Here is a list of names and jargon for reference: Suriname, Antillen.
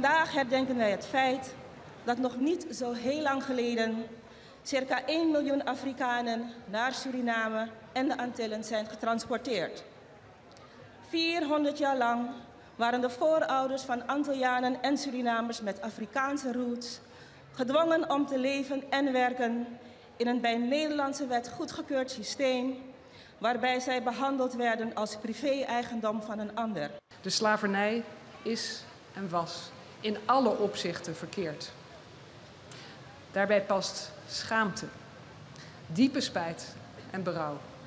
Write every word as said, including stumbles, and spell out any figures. Vandaag herdenken wij het feit dat nog niet zo heel lang geleden circa één miljoen Afrikanen naar Suriname en de Antillen zijn getransporteerd. vierhonderd jaar lang waren de voorouders van Antillianen en Surinamers met Afrikaanse roots gedwongen om te leven en werken in een bij Nederlandse wet goedgekeurd systeem waarbij zij behandeld werden als privé-eigendom van een ander. De slavernij is en was in alle opzichten verkeerd. Daarbij past schaamte, diepe spijt en berouw.